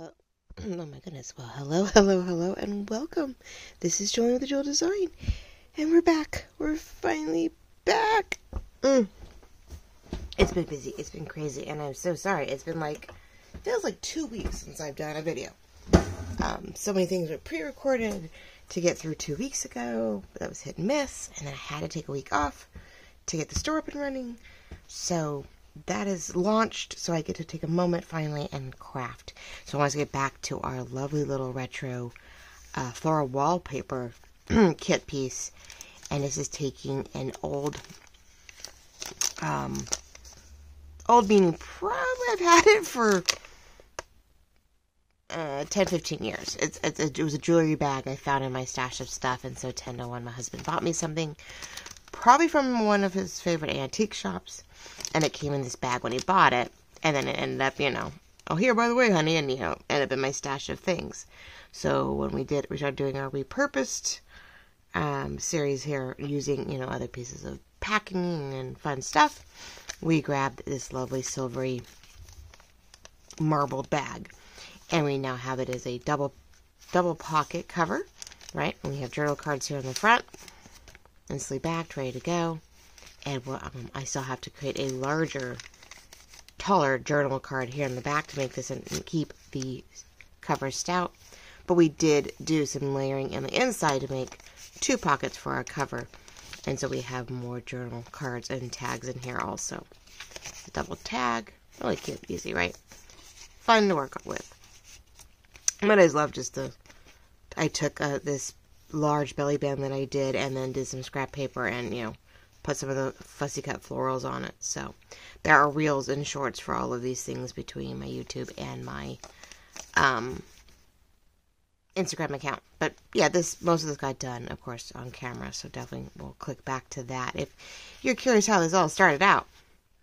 Oh my goodness. Well, hello, and welcome. This is Jewel'd with A Jewel'd Design, and we're back. We're finally back. It's been busy. It's been crazy, and I'm so sorry. It's been like, feels like 2 weeks since I've done a video. So many things were pre-recorded to get through 2 weeks ago. That was hit and miss, and then I had to take a week off to get the store up and running. So that is launched, so I get to take a moment finally and craft. So I want to get back to our lovely little retro floral wallpaper kit piece, and this is taking an old meaning, probably I've had it for 10-15 years. It was a jewelry bag I found in my stash of stuff, and so 10-to-1 my husband bought me something, probably from one of his favorite antique shops, and it came in this bag when he bought it, and then it ended up, you know, oh, here, by the way, honey, and, you know, ended up in my stash of things. So when we started doing our repurposed series here, using, you know, other pieces of packing and fun stuff, we grabbed this lovely silvery marbled bag, and we now have it as a double pocket cover, right? And we have journal cards here on the front and sleeve backed, ready to go. And I still have to create a larger, taller journal card here in the back to make this and keep the cover stout. But we did do some layering in the inside to make two pockets for our cover. And so we have more journal cards and tags in here also. The double tag, really cute, easy, right? Fun to work with. But I just love just the, I took this large belly band that I did and then did some scrap paper and, you know, put some of the fussy cut florals on it. So there are reels and shorts for all of these things between my YouTube and my Instagram account. But yeah, most of this got done, of course, on camera. So definitely we'll click back to that if you're curious how this all started out.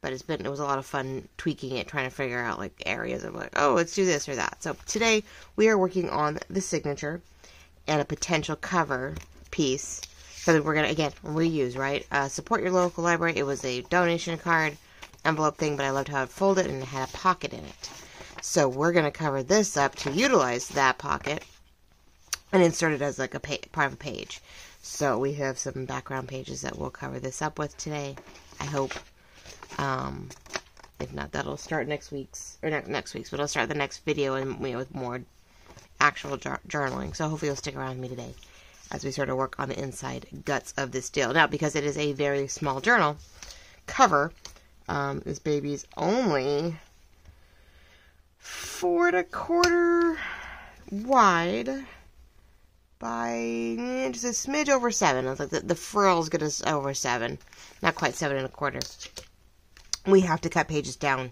But it was a lot of fun tweaking it, trying to figure out like areas of like, oh, let's do this or that. So today we are working on the signature and a potential cover piece. So that we're going to, again, reuse, right? Support your local library. It was a donation card envelope thing, but I loved how it folded and it had a pocket in it. So we're going to cover this up to utilize that pocket and insert it as like a part of a page. So we have some background pages that we'll cover this up with today, I hope. If not, that'll start but I'll start the next video and with more actual journaling. So hopefully you'll stick around with me today as we sort of work on the inside guts of this deal. Now, because it is a very small journal cover, this baby's only 4 1/4 wide by just a smidge over 7. I was like, the frill's gonna over 7, not quite 7 1/4. We have to cut pages down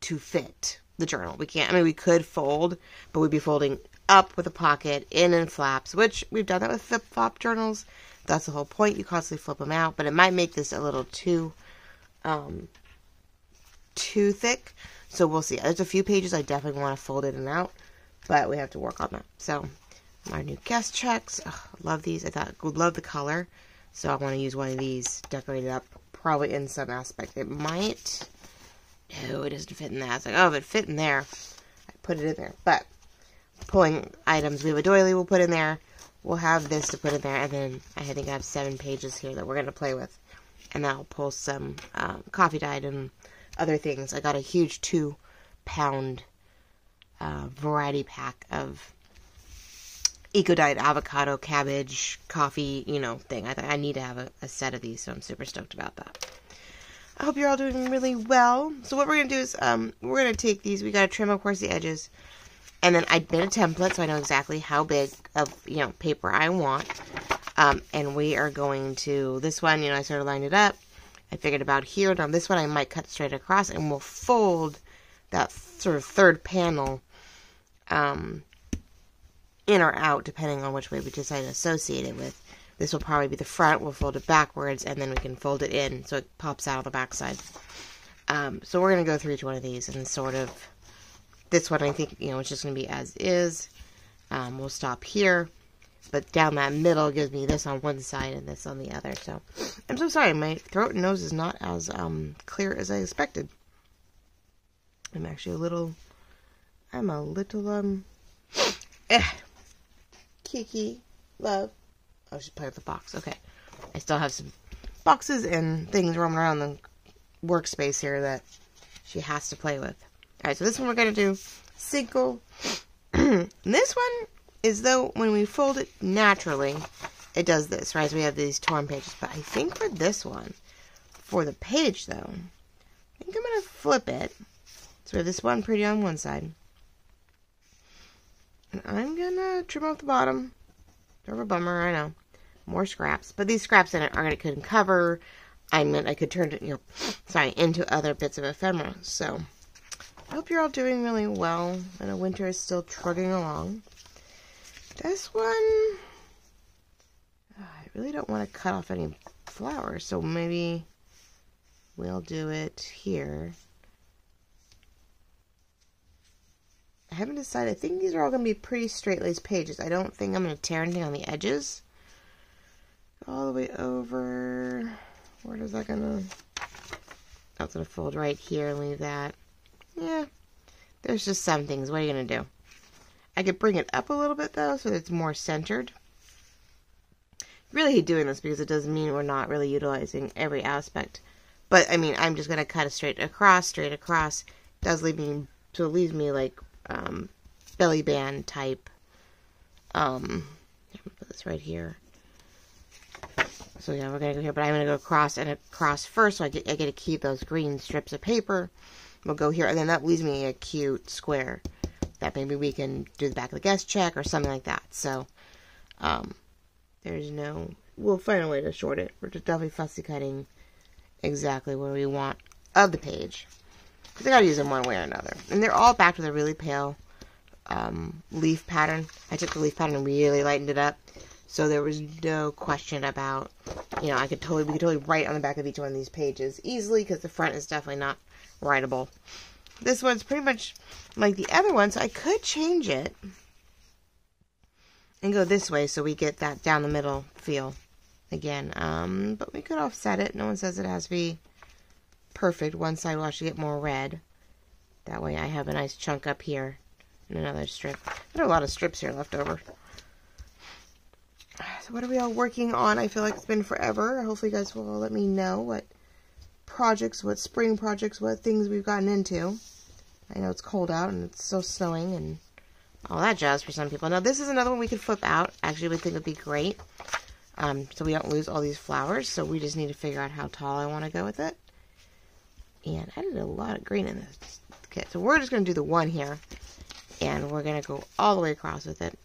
to fit the journal. We can't, I mean, we could fold, but we'd be folding up with a pocket, in flaps, which we've done that with flip-flop journals. That's the whole point. You constantly flip them out, but it might make this a little too thick. So we'll see. There's a few pages I definitely want to fold in and out, but we have to work on that. So our new guest checks. Oh, love these. Love the color. So I want to use one of these, decorate it up, probably in some aspect. It might, no, it doesn't fit in that. It's like, oh, if it fit in there, I put it in there. But pulling items, we have a doily we'll put in there, we'll have this to put in there, and then I think I have 7 pages here that we're going to play with, and then I'll pull some coffee dyed and other things. I got a huge 2-pound variety pack of eco-dyed avocado, cabbage, coffee, you know, thing. I need to have a set of these, so I'm super stoked about that. I hope you're all doing really well. So what we're going to do is we're going to take these, we got to trim, of course, the edges. And then I did a template, so I know exactly how big of, you know, paper I want. And we are going to, this one, you know, I sort of lined it up. I figured about here. Now this one I might cut straight across, and we'll fold that sort of third panel in or out, depending on which way we decide to associate it with. This will probably be the front. We'll fold it backwards, and then we can fold it in so it pops out on the backside. So we're going to go through each one of these and sort of, this one, I think, you know, it's just going to be as is. We'll stop here. But down that middle gives me this on one side and this on the other. So, I'm so sorry. My throat and nose is not as clear as I expected. I'm actually a little I'm a little, Kiki, love. Oh, she's playing with the box. Okay. I still have some boxes and things roaming around the workspace here that she has to play with. Alright, so this one we're going to do single. This one is, though, when we fold it naturally, it does this, right? So we have these torn pages. But I think for this one, for the page, though, I think I'm going to flip it. So we have this one pretty on one side. And I'm going to trim off the bottom. Sort of a bummer, I know. More scraps. But these scraps in it are going to cover. I meant I could turn it, into other bits of ephemera. So I hope you're all doing really well. I know winter is still trudging along. This one, I really don't want to cut off any flowers, so maybe we'll do it here. I haven't decided. I think these are all going to be pretty straight-laced pages. I don't think I'm going to tear anything on the edges. All the way over. Where is that going to... That's going to fold right here and leave that. Yeah. There's just some things. What are you going to do? I could bring it up a little bit, though, so that it's more centered. Really hate doing this because it doesn't mean we're not really utilizing every aspect. But, I mean, I'm just going to cut it straight across. It does leave me... So it leaves me, like, belly band type. I'm going to put this right here. So, yeah, we're going to go here. But I'm going to go across and across first. So I get to keep those green strips of paper. We'll go here. And then that leaves me a cute square. That maybe we can do the back of the guest check or something like that. So, there's no... We'll find a way to short it. We're just definitely fussy cutting exactly where we want of the page. Because I got to use them one way or another. And they're all back with a really pale leaf pattern. I took the leaf pattern and really lightened it up. So there was no question about, we could totally write on the back of each one of these pages easily. Because the front is definitely not writable. This one's pretty much like the other one. So I could change it and go this way. So we get that down the middle feel again. But we could offset it. No one says it has to be perfect. One side will actually get more red. That way I have a nice chunk up here and another strip. There are a lot of strips here left over. So what are we all working on? I feel like it's been forever. Hopefully you guys will let me know what projects, what spring projects, what things we've gotten into. I know it's cold out and it's still snowing and all that jazz for some people. Now this is another one we could flip out. Actually, we think it would be great. So we don't lose all these flowers. So we just need to figure out how tall I want to go with it. And I did a lot of green in this. Okay, so we're just going to do the one here. And we're going to go all the way across with it.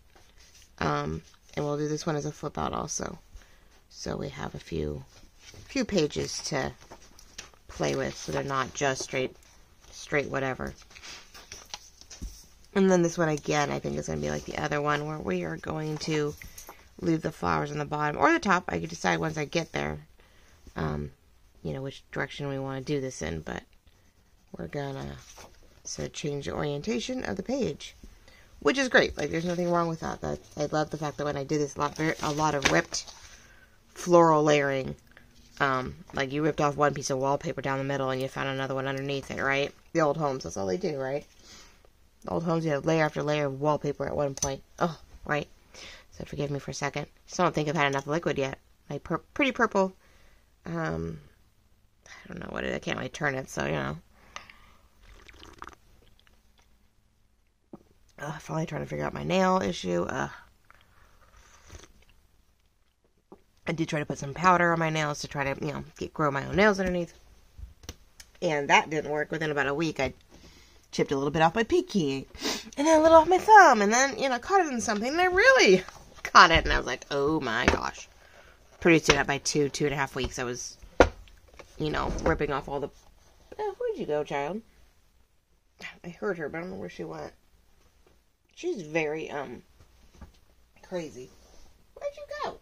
And we'll do this one as a flip out also. So we have a few pages to play with. So they're not just straight whatever. And then this one again, I think is going to be like the other one. Where we are going to leave the flowers on the bottom or the top. I can decide once I get there. Which direction we want to do this in, but we're gonna sort of change the orientation of the page, which is great. Like, there's nothing wrong with that. I love the fact that when I do this, a lot of ripped floral layering, like you ripped off one piece of wallpaper down the middle and you found another one underneath it, right? The old homes, that's all they do, right? The old homes, you have layer after layer of wallpaper at one point. Oh, right. So forgive me for a second. Still don't think I've had enough liquid yet. My pretty purple, I don't know what it is. I can't really turn it, so, finally trying to figure out my nail issue. I did try to put some powder on my nails to try to, grow my own nails underneath. And that didn't work. Within about a week, I chipped a little bit off my pinky. And then a little off my thumb. And then, caught it in something. And I really caught it. And I was like, oh my gosh. Pretty soon, by 2.5 weeks, I was... ripping off all the... Oh, where'd you go, child? I heard her, but I don't know where she went. She's very, crazy. Where'd you go?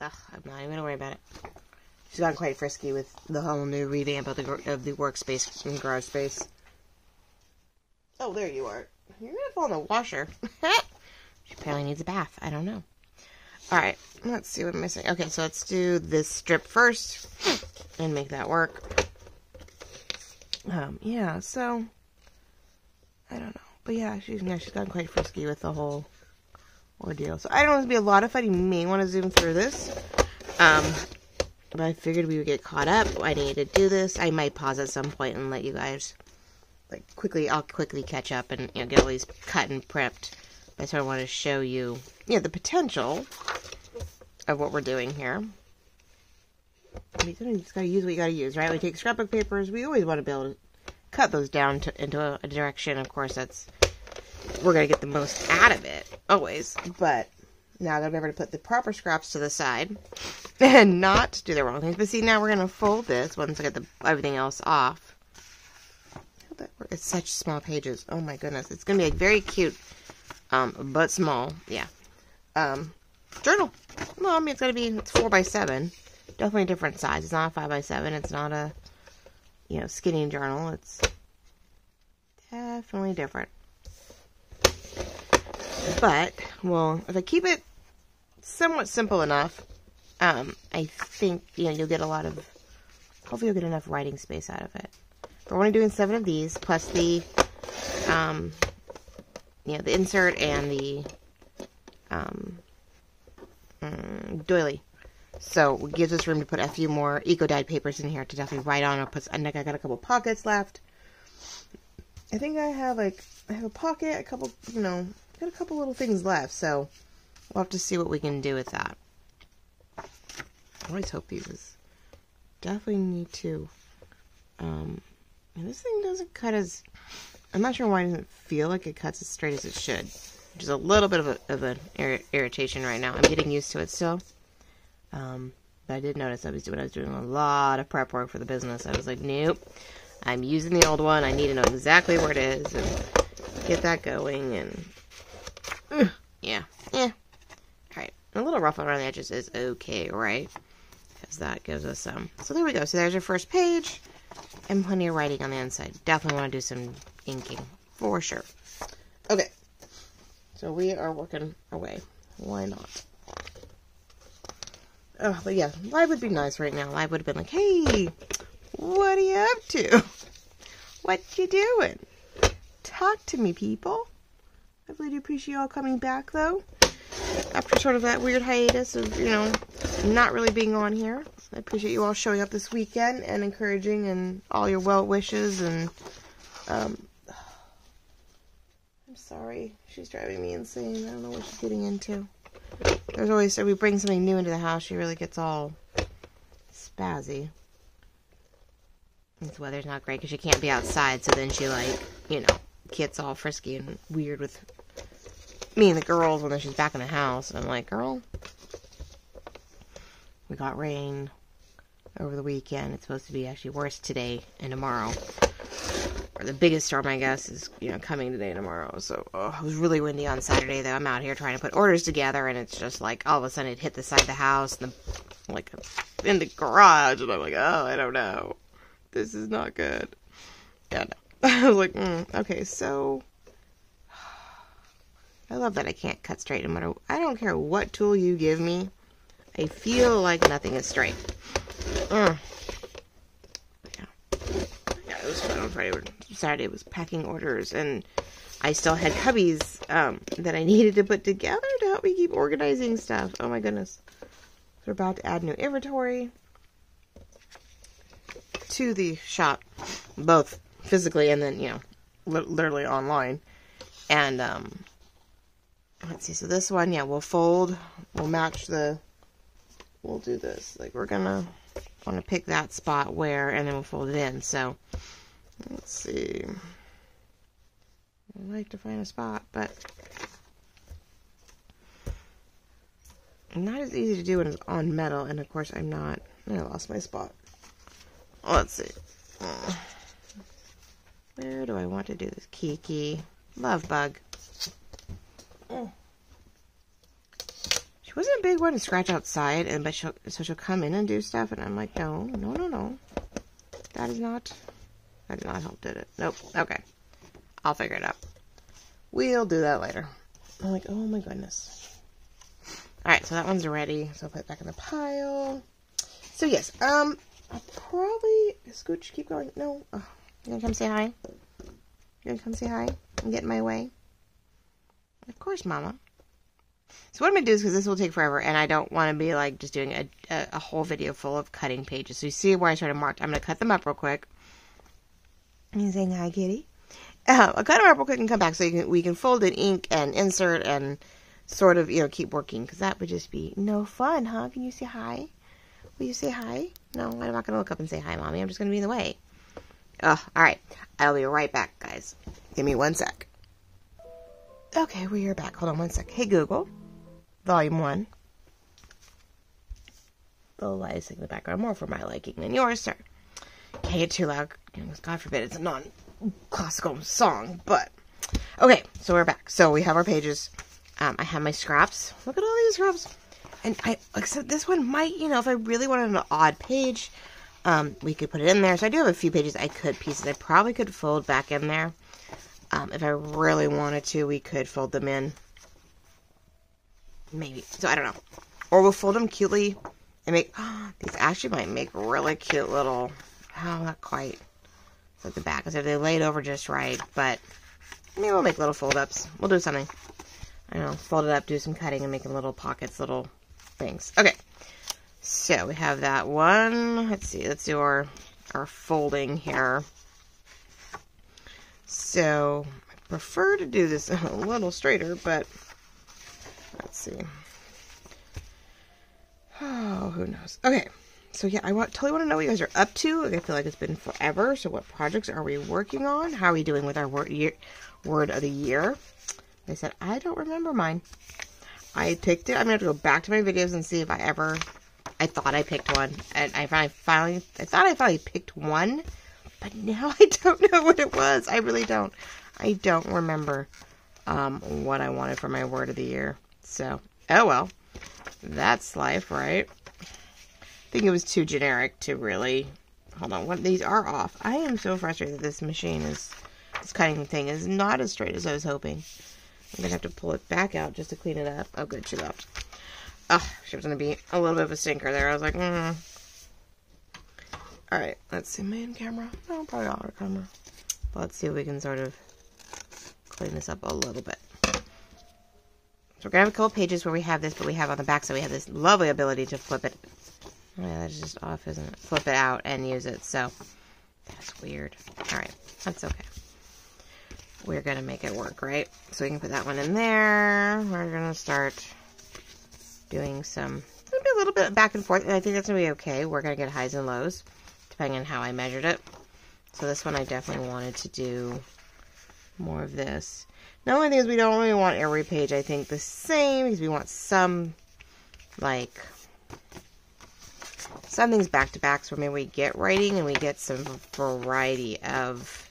Ugh, I'm not even gonna worry about it. She's gotten quite frisky with the whole new revamp of the workspace and garage space. Oh, there you are. You're gonna fall in the washer. She apparently needs a bath. I don't know. Alright, let's see what I'm missing. Okay, so let's do this strip first and make that work. So I don't know. But yeah, she's gotten quite frisky with the whole ordeal. So I don't know, it's going to be a lot of fun. You may want to zoom through this. But I figured we would get caught up. I needed to do this. I might pause at some point and let you guys, like, I'll quickly catch up and, you know, get all these cut and prepped. I sort of want to show you, yeah, the potential of what we're doing here. I mean, sometimes you just got to use what you got to use, right? We take scrapbook papers. We always want to be able to cut those down to, into a direction. Of course, that's, we're going to get the most out of it, always. But now I've got to remember to put the proper scraps to the side and not do the wrong things. But see, now we're going to fold this once I get the, everything else off. It's such small pages. Oh, my goodness. It's going to be a very cute, but small, yeah, journal. Well, I mean, it's going to be, it's 4 by 7. Definitely a different size. It's not a 5 by 7. It's not a, you know, skinny journal. It's definitely different. But, well, if I keep it somewhat simple enough, I think, you know, you'll get a lot of, hopefully you'll get enough writing space out of it. We're only doing 7 of these, plus the, you know, the insert and the, doily. So it gives us room to put a few more eco-dyed papers in here to definitely write on. Or put, I got a couple pockets left. I think I have, like, I have a pocket, a couple, you know, I've got a couple little things left. So we'll have to see what we can do with that. I always hope these is, definitely need to, and this thing doesn't cut as, I'm not sure why it doesn't feel like it cuts as straight as it should, which is a little bit of, an irritation right now. I'm getting used to it still, but I did notice when I was doing a lot of prep work for the business, I was like, nope, I'm using the old one. I need to know exactly where it is and get that going, and yeah. All right, a little rough around the edges is okay, right? Because that gives us some. So there we go. So there's your first page. And plenty of writing on the inside. Definitely want to do some inking for sure. Okay, so we are working our way. Why not? Oh, but yeah, live would be nice right now. Live would have been like, "Hey, what are you up to? What you doing? Talk to me, people." I really do appreciate you all coming back, though. After sort of that weird hiatus of, you know, not really being on here. I appreciate you all showing up this weekend and encouraging and all your well wishes and, I'm sorry. She's driving me insane. I don't know what she's getting into. There's always, if we bring something new into the house, she really gets all spazzy. This weather's not great because she can't be outside, so then she, like, you know, gets all frisky and weird with me and the girls when she's back in the house. And I'm like, girl, we got rain over the weekend. It's supposed to be actually worse today and tomorrow. Or the biggest storm, I guess, is, you know, coming today and tomorrow. So, oh, it was really windy on Saturday, though. I'm out here trying to put orders together, and it's just like all of a sudden it hit the side of the house, and the, like, in the garage, and I'm like, oh, I don't know. This is not good. Yeah, no. I was like, okay, so I love that I can't cut straight no matter. I don't care what tool you give me. I feel like nothing is straight. Yeah, it was fun on Friday. Saturday was packing orders, and I still had cubbies that I needed to put together to help me keep organizing stuff. Oh my goodness. We're about to add new inventory to the shop, both physically and then, you know, literally online. And, let's see. So this one, yeah, we'll fold. We'll match the, we'll do this. Like, we're gonna want to pick that spot where, and then we'll fold it in. So, let's see. I'd like to find a spot, but not as easy to do when it's on metal. And of course, I'm not. I lost my spot. Let's see. Where do I want to do this? Kiki, love bug. She wasn't a big one to scratch outside, and but she'll come in and do stuff, and I'm like, no. That did not help, did it? Nope. Okay, I'll figure it out. We'll do that later. I'm like, oh my goodness. All right, so that one's ready. So I'll put it back in the pile. So yes, I'll probably scooch. Keep going. No, oh, you gonna come say hi? You gonna come say hi? and get in my way? Of course, Mama. So what I'm going to do is, because this will take forever, and I don't want to be like just doing a whole video full of cutting pages. So you see where I sort of marked. I'm going to cut them up real quick. You saying hi, kitty? I'll cut them up real quick and come back so we can fold and ink and insert and sort of, you know, keep working. Because that would just be no fun, huh? Can you say hi? Will you say hi? No, I'm not going to look up and say hi, Mommy. I'm just going to be in the way. All right. I'll be right back, guys. Give me one sec. Okay, we are back. Hold on one sec. Hey, Google. Volume 1. The light is in the background more for my liking than yours, sir. Can't get too loud. God forbid it's a non-classical song, but... Okay, so we're back. So we have our pages. I have my scraps. Look at all these scraps. And except this one might, you know, if I really wanted an odd page, we could put it in there. So I do have a few pages I could pieces. I probably could fold back in there. If I really wanted to, we could fold them in. Maybe. So, I don't know. Or we'll fold them cutely and make... Oh, these actually might make really cute little... Oh, not quite. It's at the back. So they laid over just right, but... Maybe we'll make little fold-ups. We'll do something. I don't know. Fold it up, do some cutting, and making little pockets, little things. Okay. So, we have that one. Let's see. Let's do our folding here. So, I prefer to do this a little straighter, but let's see. Oh, who knows? Okay, so yeah, I totally want to know what you guys are up to. Like, I feel like it's been forever. So, what projects are we working on? How are we doing with our word of the year? They said I don't remember mine. I picked it. I'm gonna have to go back to my videos and see if I ever. I thought I picked one, and I thought I finally picked one. But now I don't know what it was. I really don't. I don't remember what I wanted for my word of the year. So, oh well. That's life, right? I think it was too generic to really... Hold on. What, these are off. I am so frustrated that this machine is... This cutting thing is not as straight as I was hoping. I'm going to have to pull it back out just to clean it up. Oh, good. She left. Oh, she was going to be a little bit of a stinker there. I was like, Alright, let's see. Main camera? No, probably not our camera. But let's see if we can sort of clean this up a little bit. So we're going to have a couple pages where we have this, but we have on the back, so we have this lovely ability to flip it. Yeah, that's just off, isn't it? Flip it out and use it, so that's weird. Alright, that's okay. We're going to make it work, right? So we can put that one in there. We're going to start doing some... It'll be a little bit back and forth, and I think that's going to be okay. We're going to get highs and lows, depending on how I measured it. So this one I definitely wanted to do more of this. The only thing is we don't really want every page, I think, the same, because we want some, like, some things back-to-back, so maybe we get writing and we get some variety of,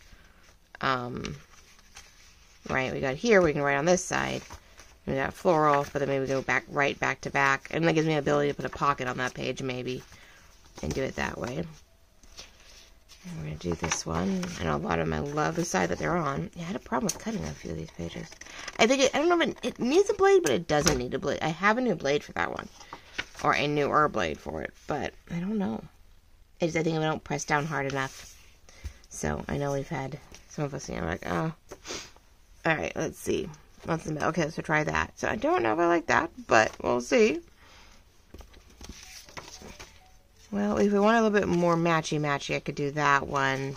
right, we got here, we can write on this side. We got floral, but then maybe we go back, right back-to-back, and that gives me the ability to put a pocket on that page, maybe, and do it that way. And we're going to do this one. I know a lot of them, I love the side that they're on. Yeah, I had a problem with cutting a few of these pages. I think I don't know if it needs a blade, but it doesn't need a blade. I have a new blade for that one. Or a newer blade for it, but I don't know. It's, I think we don't press down hard enough. So, I know we've had some of us, you know, like, oh. Alright, let's see. Okay, so try that. So, I don't know if I like that, but we'll see. Well, if we want a little bit more matchy-matchy, I could do that one.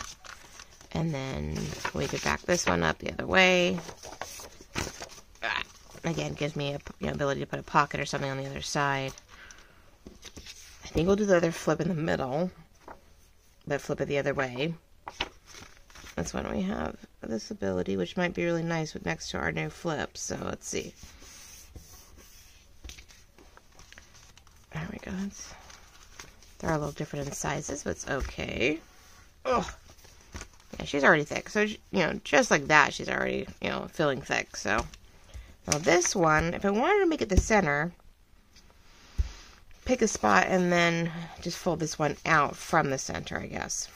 And then we could back this one up the other way. Again, gives me a, you know, ability to put a pocket or something on the other side. I think we'll do the other flip in the middle. But flip it the other way. That's when we have this ability, which might be really nice with next to our new flip. So, let's see. There we go. They're a little different in sizes, but it's okay. Ugh. Yeah, she's already thick. So, you know, just like that, she's already, you know, feeling thick. So, now this one, if I wanted to make it the center, pick a spot and then just fold this one out from the center, I guess.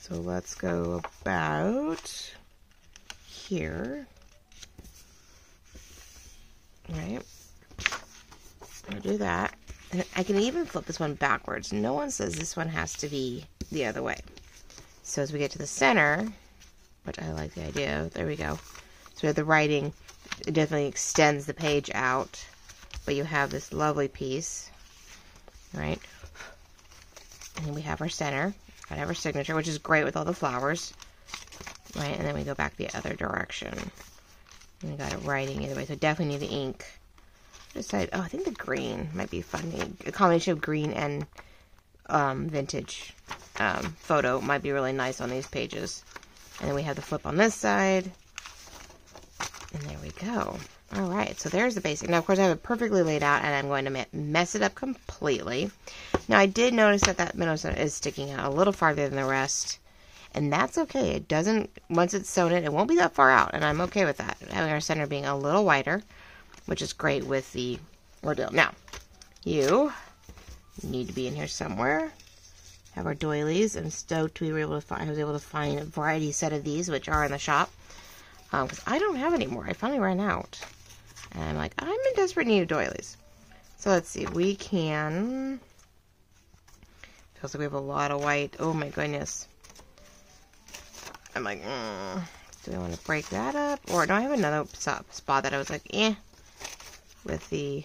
So, let's go about here. All right. I'll do that. And I can even flip this one backwards. No one says this one has to be the other way. So as we get to the center, but I like the idea. There we go. So we have the writing. It definitely extends the page out, but you have this lovely piece, right? And we have our center. I have our signature, which is great with all the flowers, right? And then we go back the other direction. And we got it writing either way, so definitely need the ink. Decide. Oh, I think the green might be fun. A combination of green and vintage photo might be really nice on these pages. And then we have the flip on this side. And there we go. All right, so there's the basic. Now, of course, I have it perfectly laid out, and I'm going to mess it up completely. Now, I did notice that that minnow is sticking out a little farther than the rest, and that's okay. It doesn't, once it's sewn in, it won't be that far out, and I'm okay with that. Having our center being a little wider, which is great with the ordeal. Now, you need to be in here somewhere. Have our doilies. I'm stoked we were able to find. I was able to find a variety set of these, which are in the shop, because I don't have any more. I finally ran out, and I'm like, I'm in desperate need of doilies. So let's see. We can. Feels like we have a lot of white. Oh my goodness. I'm like, do I want to break that up? Or no, I have another spot that I was like, eh. With the,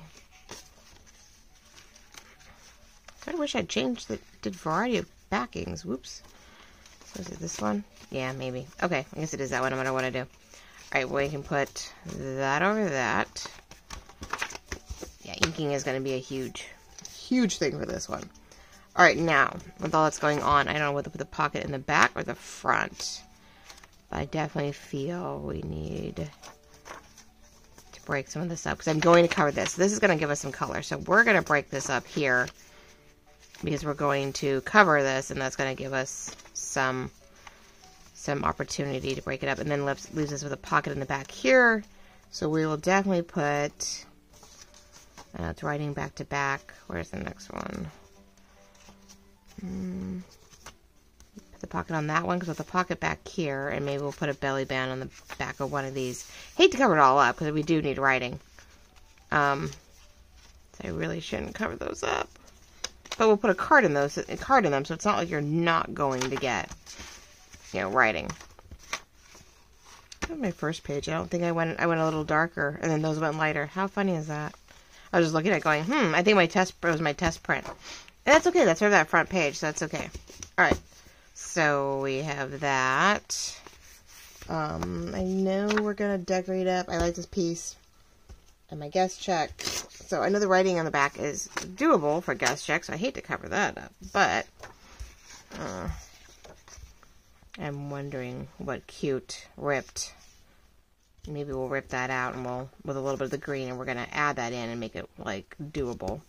I wish I'd changed the, did variety of backings, whoops. So is it this one? Yeah, maybe. Okay, I guess it is that one, no matter what I do. Alright, well, we can put that over that. Yeah, inking is gonna be a huge, huge thing for this one. Alright, now, with all that's going on, I don't know whether to put the pocket in the back or the front, but I definitely feel we need break some of this up, because I'm going to cover this. This is going to give us some color, so we're going to break this up here, because we're going to cover this, and that's going to give us some opportunity to break it up, and then leaves us with a pocket in the back here, so we will definitely put, it's writing back to back. Where's the next one? Put the pocket on that one, because with the pocket back here, and maybe we'll put a belly band on the back of one of these. Hate to cover it all up, because we do need writing. So I really shouldn't cover those up. But we'll put a card in them, so it's not like you're not going to get, you know, writing. That was my first page. I don't think I went a little darker, and then those went lighter. How funny is that? I was just looking at it going, I think it was my test print. And that's okay, that's for that front page, so that's okay. Alright. So we have that. I know we're gonna decorate up. I like this piece. And my guest check. So I know the writing on the back is doable for guest checks. So I hate to cover that up, but I'm wondering what cute ripped. Maybe we'll rip that out and we'll with a little bit of the green, and we're gonna add that in and make it like doable.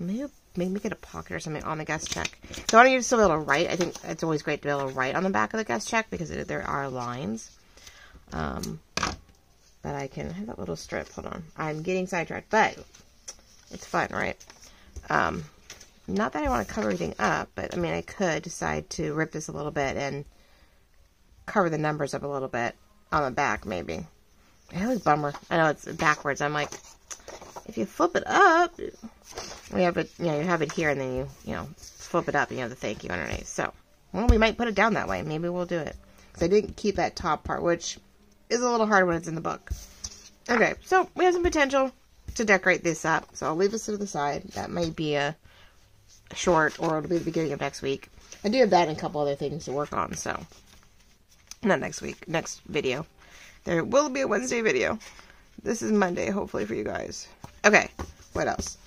Maybe make it a pocket or something on the guest check. So I want you to still be able to write. I think it's always great to be able to write on the back of the guest check, because there are lines. But I can have that little strip. Hold on. I'm getting sidetracked, but it's fun, right? Not that I want to cover everything up, but I mean, I could decide to rip this a little bit and cover the numbers up a little bit on the back, maybe. I always bummer. I know it's backwards. I'm like, if you flip it up, we have it, you know, you have it here, and then you flip it up, and you have the thank you underneath. So, well, we might put it down that way. Maybe we'll do it. Because I didn't keep that top part, which is a little hard when it's in the book. Okay, so we have some potential to decorate this up. So I'll leave this to the side. That might be a short, or it'll be the beginning of next week. I do have that and a couple other things to work on, so. Not next week. Next video. There will be a Wednesday video. This is Monday, hopefully, for you guys. Okay, what else?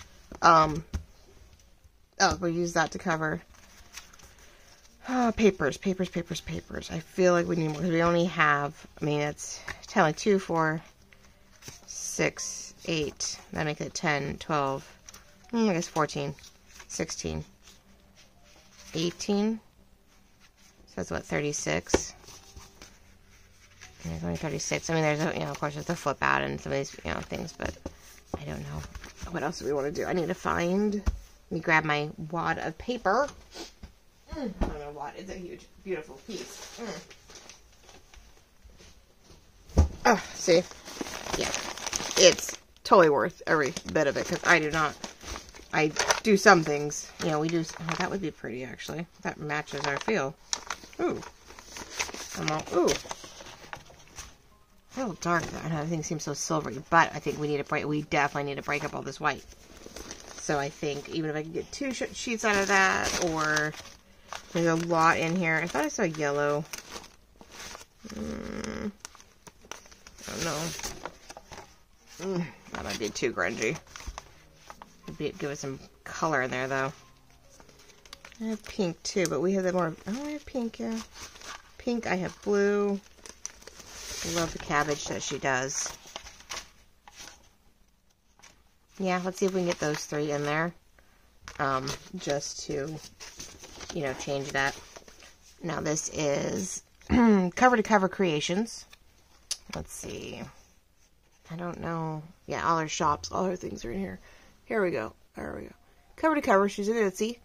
We'll use that to cover papers. I feel like we need more, because we only have, I mean, it's telling 2, 4, 6, 8. That makes it 10, 12, I guess 14, 16, 18. So that's what, 36? Yeah, it's only 36. I mean, there's, you know, of course, there's the flip out and some of these, you know, things, but I don't know. What else do we want to do? I need to find, let me grab my wad of paper. I don't know what, it's a huge, beautiful piece. Oh, see? Yeah. It's totally worth every bit of it, because I do some things. You know, we do, oh, that would be pretty, actually. That matches our feel. Ooh. so dark there, and everything seems so silvery, but I think we need to break, we definitely need to break up all this white. So I think even if I can get two sheets out of that, or there's a lot in here. I thought I saw yellow. I don't know. That might be too grungy. Give us some color in there, though. I have pink, too, but we have the more... Oh, I have pink, yeah. Pink, I have blue. I love the cabbage that she does. Yeah, let's see if we can get those three in there. Just to, you know, change that. Now, this is Cover to Cover Creations. Let's see. I don't know. Yeah, all her shops, all her things are in here. Here we go. There we go. Cover to Cover. She's in Etsy,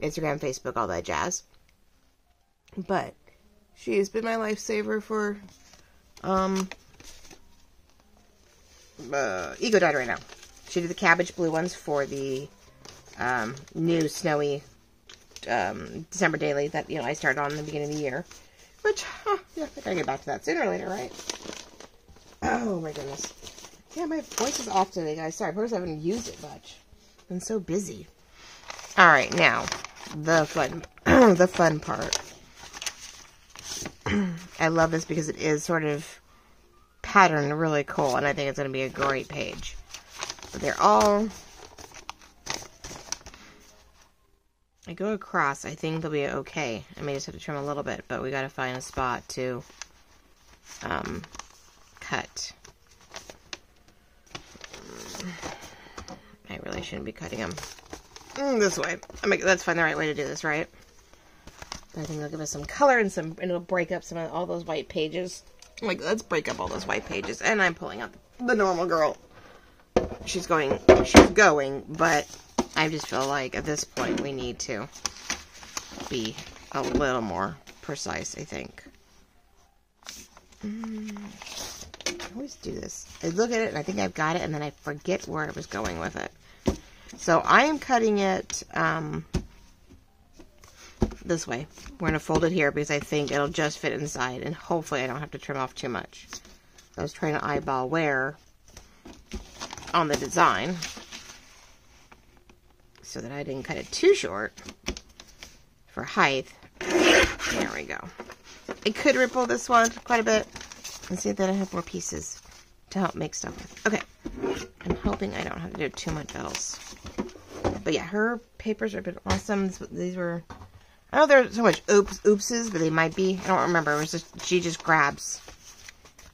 Instagram, Facebook, all that jazz. But she has been my lifesaver for Ego Dyed right now. She did the cabbage blue ones for the new snowy December daily that, you know, I started on in the beginning of the year. Which, yeah, I gotta get back to that sooner or later, right? Oh my goodness. Yeah, my voice is off today, guys. Sorry, I probably haven't used it much. I've been so busy. Alright, now, the fun, the fun part. I love this because it is sort of patterned really cool, and I think it's going to be a great page. But they're all... I go across, I think they'll be okay. I may just have to trim a little bit, but we got to find a spot to cut. I really shouldn't be cutting them this way. I mean, let's find the right way to do this, right? I think they'll give us some color and some, and it'll break up some of all those white pages. Like, let's break up all those white pages. And I'm pulling up the normal girl. She's going, but I just feel like at this point we need to be a little more precise, I think. I always do this. I look at it and I think I've got it, and then I forget where I was going with it. So I am cutting it this way. We're going to fold it here because I think it'll just fit inside, and hopefully I don't have to trim off too much. I was trying to eyeball where on the design, so that I didn't cut it too short for height. There we go. I could ripple this one quite a bit and see that I have more pieces to help make stuff with. Okay, I'm hoping I don't have to do too much else. But yeah, her papers have been awesome. These were, I don't know if there's so much oopses, but they might be. I don't remember. It was just, she just grabs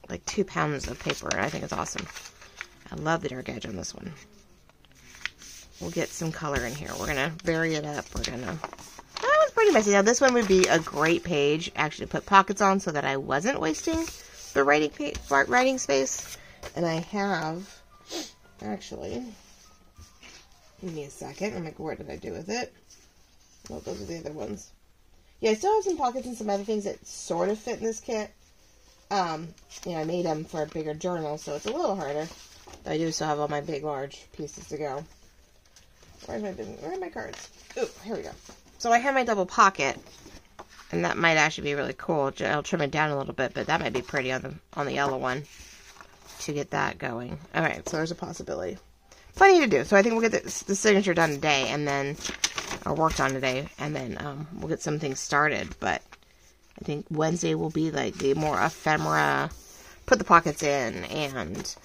like 2 pounds of paper, and I think it's awesome. I love the dark edge on this one. We'll get some color in here. We're going to vary it up. We're going to... That was pretty messy. Now, this one would be a great page, actually, to put pockets on so that I wasn't wasting the writing space. And I have... Actually... Give me a second. I'm like, what did I do with it? Well, those are the other ones. Yeah, I still have some pockets and some other things that sort of fit in this kit. You know, I made them for a bigger journal, so it's a little harder. But I do still have all my big, large pieces to go. Where are my cards? Oh, here we go. So I have my double pocket, and that might actually be really cool. I'll trim it down a little bit, but that might be pretty on the yellow one to get that going. All right, so there's a possibility. Plenty to do. So I think we'll get the signature done today, and then, or worked on today, and then we'll get some things started. But I think Wednesday will be like the more ephemera, put the pockets in, and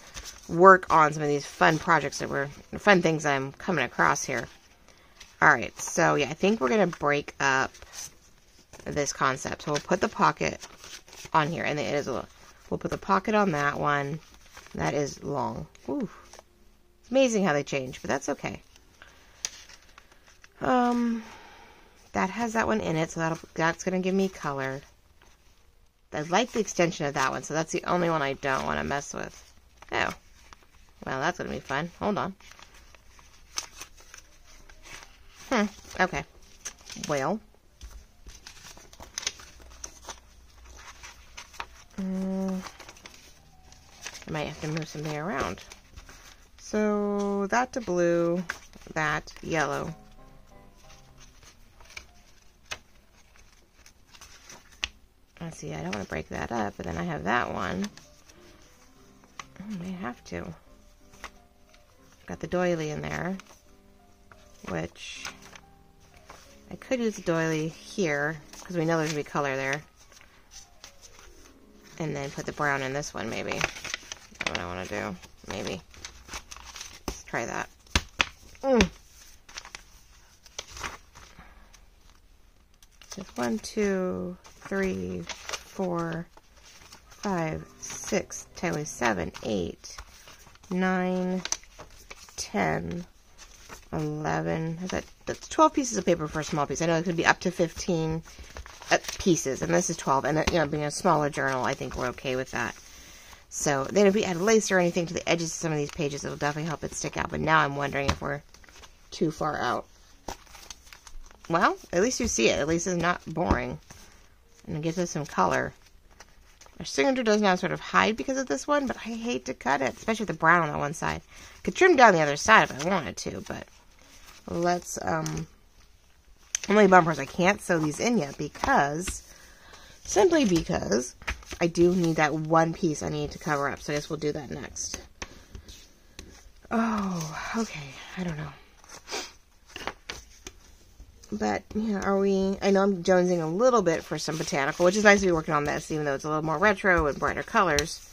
work on some of these fun projects that were fun things I'm coming across here. Alright, so yeah, I think we're going to break up this concept. So we'll put the pocket on here, and it is a little, we'll put the pocket on that one. That is long. Ooh. It's amazing how they change, but that's okay. That has that one in it, so that's going to give me color. I like the extension of that one, so that's the only one I don't want to mess with. Oh. Well, that's going to be fun. Hold on. Okay. Well. I might have to move something around. So, that to blue. That yellow. Let's see. I don't want to break that up, but then I have that one. I may have to. Got the doily in there, which I could use the doily here because we know there's going to be color there. And then put the brown in this one, maybe. That's what I want to do. Maybe. Let's try that. So it's 1, 2, 3, 4, 5, 6, tally 7, 8, 9, 10, 11. Is that, that's 12 pieces of paper for a small piece. I know it could be up to 15 pieces, and this is 12. And you know, being a smaller journal, I think we're okay with that. So then, if we add lace or anything to the edges of some of these pages, it'll definitely help it stick out. But now I'm wondering if we're too far out. Well, at least you see it. At least it's not boring, and it gives us some color. Our signature does now sort of hide because of this one, but I hate to cut it, especially the brown on that one side. I could trim down the other side if I wanted to, but let's, only bumpers I can't sew these in yet because, simply because, I do need that one piece I need to cover up, so I guess we'll do that next. Oh, okay, I don't know. But, yeah, are we... I know I'm jonesing a little bit for some botanical, which is nice to be working on this, even though it's a little more retro and brighter colors.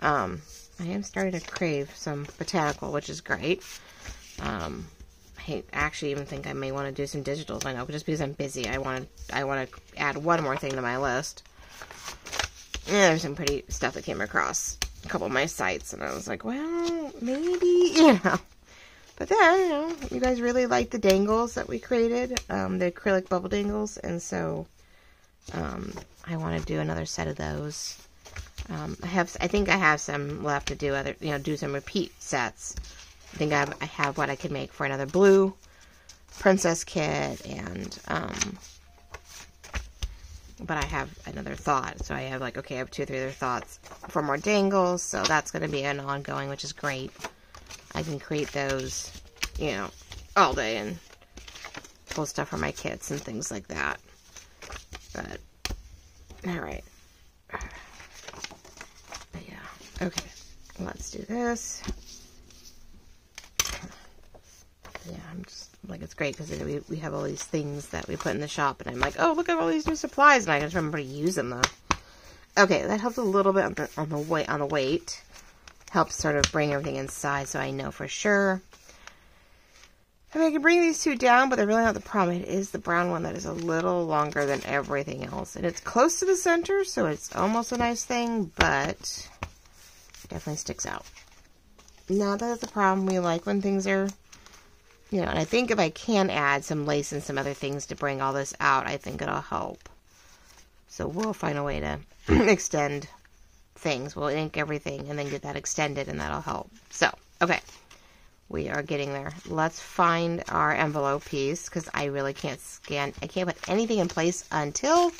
I am starting to crave some botanical, which is great. I actually even think I may want to do some digitals, I know, just because I'm busy. I want to add one more thing to my list. Yeah, there's some pretty stuff that came across a couple of my sites, and I was like, well, maybe, you know. But then, you know, you guys really like the dangles that we created, the acrylic bubble dangles, and so I want to do another set of those. I think I have some left to do other, you know, do some repeat sets. I think I have what I could make for another blue princess kit, and but I have another thought, so I have like, okay, I have 2 or 3 other thoughts for more dangles, so that's going to be an ongoing, which is great. I can create those, you know, all day and pull stuff for my kits and things like that. But, alright. Yeah, okay. Let's do this. Yeah, I'm just, like, it's great because we have all these things that we put in the shop, and I'm like, oh, look at all these new supplies, and I just remember to use them, though. Okay, that helps a little bit on the weight. Helps sort of bring everything inside so I know for sure. I mean, I can bring these two down, but they're really not the problem. It is the brown one that is a little longer than everything else. And it's close to the center, so it's almost a nice thing, but definitely sticks out. Now that's the problem. We like when things are, you know, and I think if I can add some lace and some other things to bring all this out, I think it'll help. So we'll find a way to extend things. We'll ink everything and then get that extended, and that'll help. So, okay. We are getting there. Let's find our envelope piece, because I really can't scan. I can't put anything in place until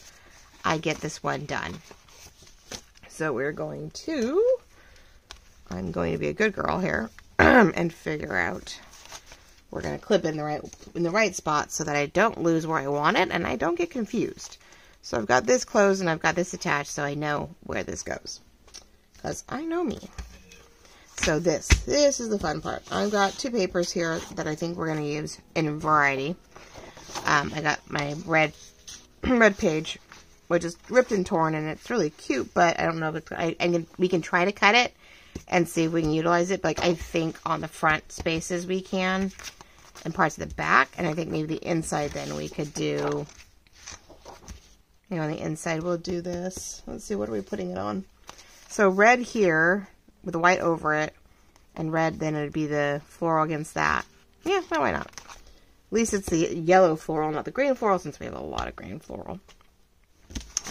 I get this one done. So we're going to... I'm going to be a good girl here and figure out... We're going to clip in the right spot so that I don't lose where I want it and I don't get confused. So I've got this closed and I've got this attached, so I know where this goes. Because I know me. So this is the fun part. I've got 2 papers here that I think we're going to use in variety. I got my red page, which is ripped and torn, and it's really cute, but I don't know if it's, we can try to cut it and see if we can utilize it. But like, I think on the front spaces we can, and parts of the back, and I think maybe the inside then we could do, you know, on the inside we'll do this. Let's see, what are we putting it on? So red here, with the white over it, and red, then it'd be the floral against that. Yeah, no, why not? At least it's the yellow floral, not the green floral, since we have a lot of green floral.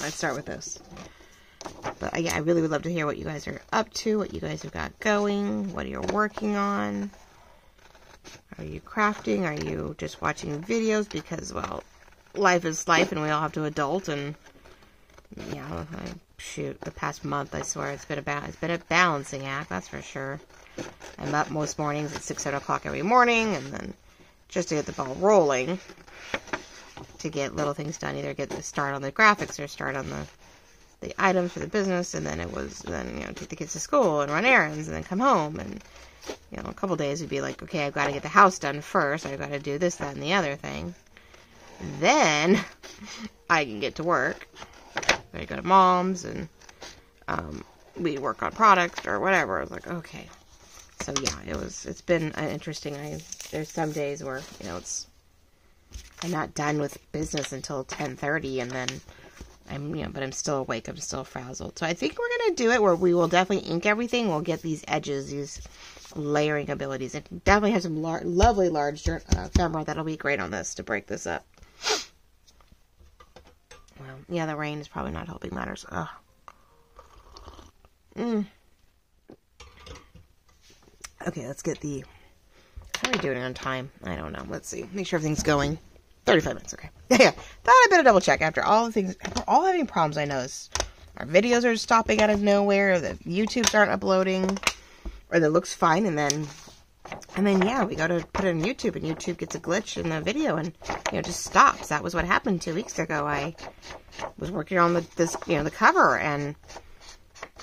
Let's start with this. But yeah, I really would love to hear what you guys are up to, what you guys have got going, what you're working on. Are you crafting? Are you just watching videos? Because, well, life is life, and we all have to adult, and yeah, shoot, the past month, I swear, it's been a balancing act, that's for sure. I'm up most mornings at 6, 7 o'clock every morning, and then just to get the ball rolling, to get little things done, either get the start on the graphics or start on the the items for the business, and then it was, you know, take the kids to school and run errands and then come home, and, you know, a couple days would be like, okay, I've got to get the house done first, I've got to do this, that, and the other thing. Then I can get to work. I go to mom's and we work on products or whatever. I was like, okay. So yeah, it's been interesting. There's some days where, you know, I'm not done with business until 10:30, and then but I'm still awake, I'm still frazzled. So I think we're going to do it where we will definitely ink everything. We'll get these edges, these layering abilities. I definitely have some lovely large ephemera that'll be great on this to break this up. Well, yeah, the rain is probably not helping matters. Ugh. Okay, let's get the... How are we doing on time? I don't know. Let's see. Make sure everything's going. 35 minutes, okay. Yeah, thought I better double check after all the things, after all having problems I know. Our videos are stopping out of nowhere, the YouTubes aren't uploading, or that looks fine, and then yeah, we go to put it on YouTube, and YouTube gets a glitch in the video, and, you know, just stops. That was what happened 2 weeks ago. I was working on the cover, and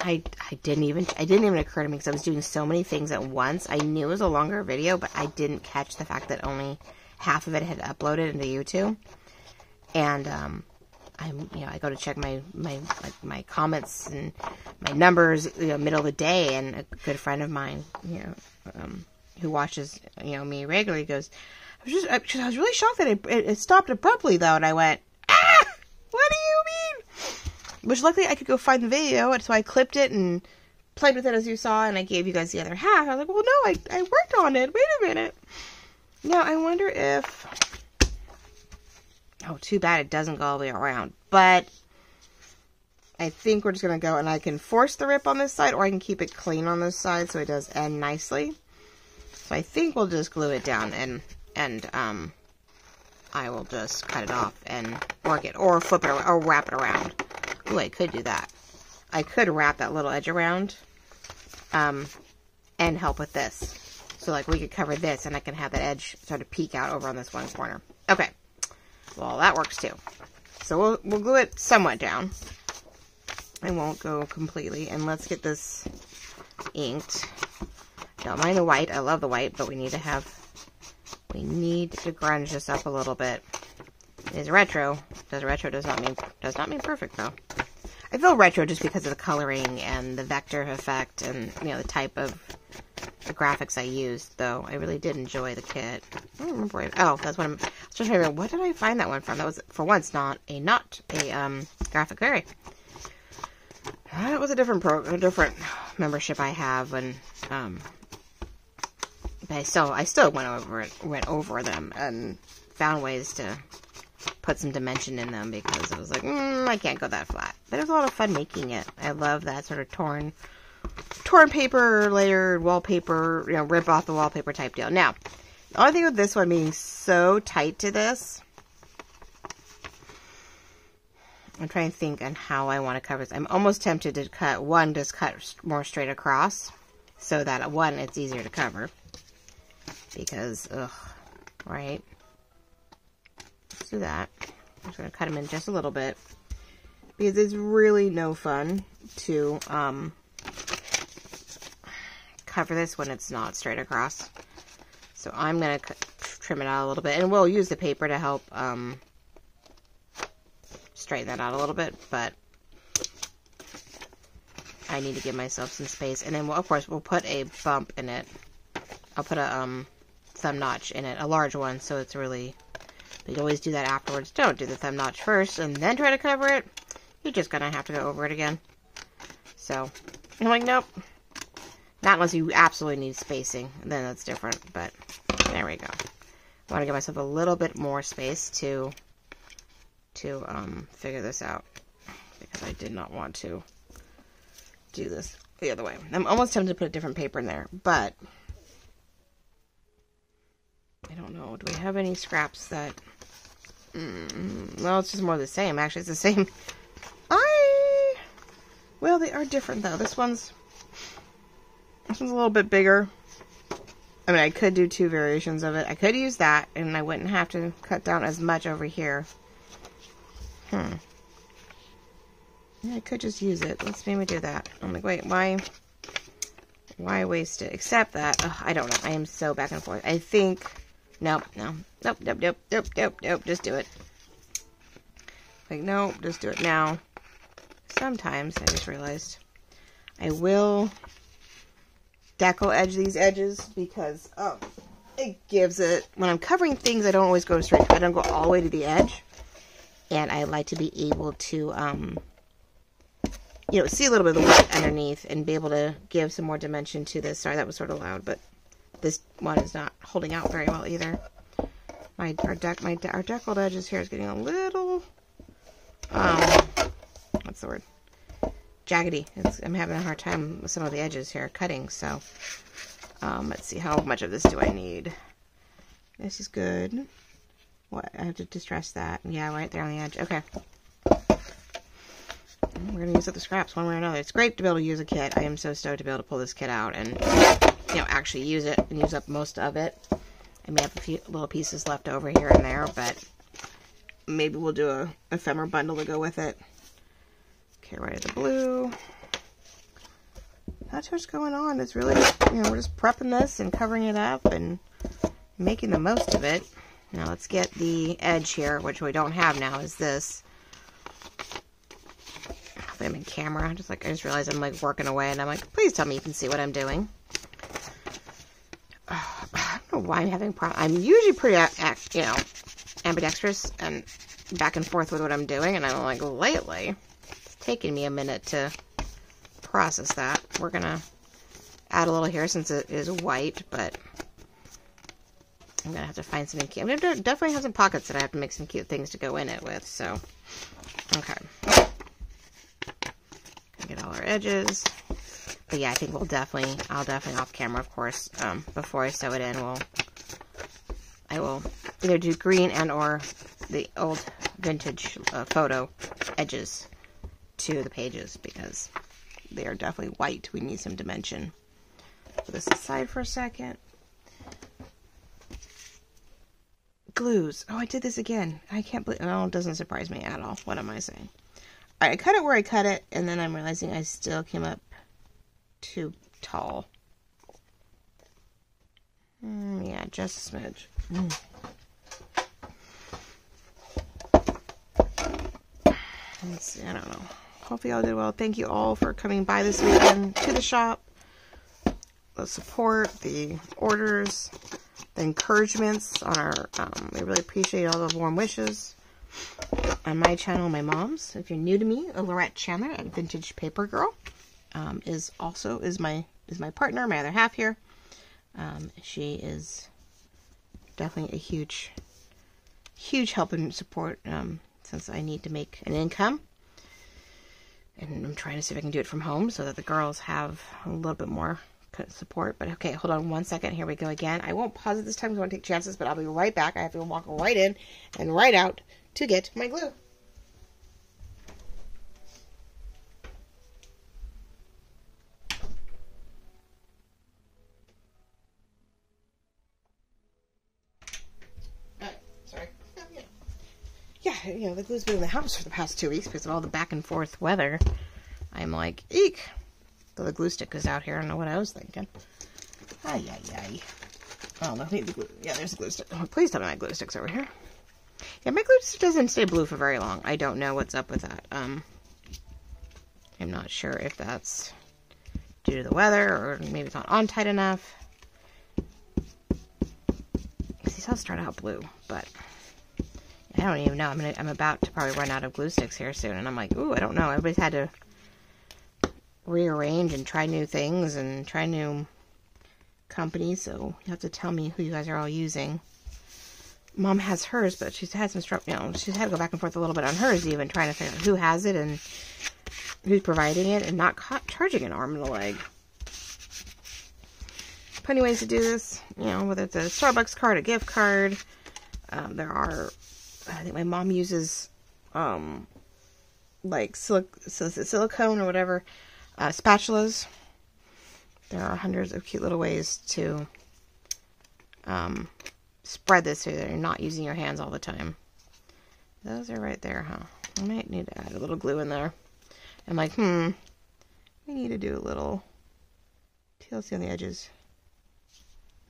it didn't even occur to me, because I was doing so many things at once. I knew it was a longer video, but I didn't catch the fact that only half of it had uploaded into YouTube, and I go to check my comments and my numbers, you know, middle of the day, and a good friend of mine, you know, who watches, you know, me regularly, goes, I was really shocked that it stopped abruptly though, and I went, ah, what do you mean? Which luckily I could go find the video, and so I clipped it and played with it as you saw, and I gave you guys the other half. I was like, well, no, I worked on it. Wait a minute. Now, I wonder if... Oh, too bad it doesn't go all the way around. But I think we're just going to go, and I can force the rip on this side, or I can keep it clean on this side so it does end nicely. So I think we'll just glue it down, and I will just cut it off and work it, or flip it, or wrap it around. Ooh, I could do that. I could wrap that little edge around and help with this. So, like, we could cover this, and I can have that edge sort of peek out over on this one corner. Okay. Well, that works, too. So, we'll glue it somewhat down. I won't go completely. And let's get this inked. Don't mind the white. I love the white, but we need to grunge this up a little bit. It is retro. Retro does not mean perfect, though. I feel retro just because of the coloring and the vector effect and, you know, the type of... the graphics I used, though. I really did enjoy the kit. I don't remember it. Oh, that's what I was trying to remember. What did I find that one from? That was, for once, not a Graphic Fairy. That was a different membership I have, and but I still went over them and found ways to put some dimension in them, because I was like, I can't go that flat. But it was a lot of fun making it. I love that sort of torn paper, layered wallpaper, you know, rip off the wallpaper type deal. Now, the only thing with this one being so tight to this, I'm trying to think on how I want to cover this. I'm almost tempted to cut one, just cut more straight across, so that one, it's easier to cover, because, ugh, right? Let's do that. I'm just going to cut them in just a little bit, because it's really no fun to, cover this when it's not straight across. So I'm going to trim it out a little bit, and we'll use the paper to help straighten that out a little bit, but I need to give myself some space, and then, of course, we'll put a bump in it. I'll put a thumb notch in it, a large one, so it's really... You always do that afterwards. Don't do the thumb notch first and then try to cover it. You're just going to have to go over it again. So, I'm like, nope. Not unless you absolutely need spacing, then that's different, but there we go. I want to give myself a little bit more space to figure this out, because I did not want to do this the other way. I'm almost tempted to put a different paper in there, but I don't know. Do we have any scraps that... well, it's just more of the same. Actually, it's the same. Well, they are different, though. This one's a little bit bigger. I mean, I could do two variations of it. I could use that, and I wouldn't have to cut down as much over here. I could just use it. Let's maybe do that. I'm like, wait, why waste it? Except that, ugh, I don't know. I am so back and forth. I think, nope, just do it. Like, nope, just do it now. Sometimes, I just realized, I will deco edge these edges because, oh, it gives it, when I'm covering things, I don't always go straight, I don't go all the way to the edge. And I like to be able to, you know, see a little bit of the wood underneath and be able to give some more dimension to this. Sorry, that was sort of loud, but this one is not holding out very well either. Our deckled edges here is getting a little, what's the word? Jaggedy. I'm having a hard time with some of the edges here cutting, so let's see, how much of this do I need? This is good. What? I have to distress that. Yeah, right there on the edge. Okay. We're going to use up the scraps one way or another. It's great to be able to use a kit. I am so stoked to be able to pull this kit out and, you know, actually use it and use up most of it. I may have a few little pieces left over here and there, but maybe we'll do a ephemera bundle to go with it. Okay, right at the blue. That's what's going on. It's really, you know, we're just prepping this and covering it up and making the most of it. Now let's get the edge here, which we don't have now, is this. I'm in camera. I just realized I'm like working away and I'm like, please tell me you can see what I'm doing. I don't know why I'm having problems. I'm usually pretty, you know, ambidextrous and back and forth with what I'm doing, and I'm like, lately, it's taking me a minute to process that. We're gonna add a little here since it is white, but I'm gonna have to find something cute. I'm gonna definitely have some pockets that I have to make some cute things to go in it with, so, okay. Get all our edges, but yeah, I think we'll definitely, I'll definitely off camera, of course, before I sew it in, I will either do green and or the old vintage photo edges to the pages because they are definitely white. We need some dimension. Put this aside for a second. Glues. Oh, I did this again. I can't believe, oh, it doesn't surprise me at all. What am I saying? I cut it where I cut it, and then I'm realizing I still came up too tall. Yeah, just a smidge. Let's see, I don't know. Hope you all did well. Thank you all for coming by this weekend to the shop. The support, the orders, the encouragements on our, we really appreciate all the warm wishes. On my channel, my mom's, if you're new to me, Lorette Chandler at Vintage Paper Girl is my partner, my other half here. She is definitely a huge help and support since I need to make an income, and I'm trying to see if I can do it from home so that the girls have a little bit more support. But okay, hold on one second. Here we go again. I won't pause it this time because I want to take chances, but I'll be right back. I have to walk right in and right out to get my glue. Sorry. Oh, yeah. Yeah, you know, the glue's been in the house for the past 2 weeks because of all the back and forth weather. I'm like, eek. Though the glue stick is out here. I don't know what I was thinking. Ay, ay, ay. Oh, no, I need the glue. Yeah, there's the glue stick. Oh, please tell me my glue stick's over here. Yeah, my glue stick doesn't stay blue for very long. I don't know what's up with that. I'm not sure if that's due to the weather or maybe it's not on tight enough. These all start out blue, but I don't even know. I'm about to probably run out of glue sticks here soon, and I'm like, ooh, I don't know. Everybody's had to rearrange and try new things and try new companies, so you have to tell me who you guys are all using. Mom has hers, but she's had some struggle. You know, she's had to go back and forth a little bit on hers, even trying to figure out who has it and who's providing it and not charging an arm and a leg. Plenty of ways to do this, you know, whether it's a Starbucks card, a gift card. There are, I think my mom uses like silicone or whatever, spatulas. There are hundreds of cute little ways to spread this so that you're not using your hands all the time. Those are right there, huh? I might need to add a little glue in there. I'm like, we need to do a little TLC on the edges.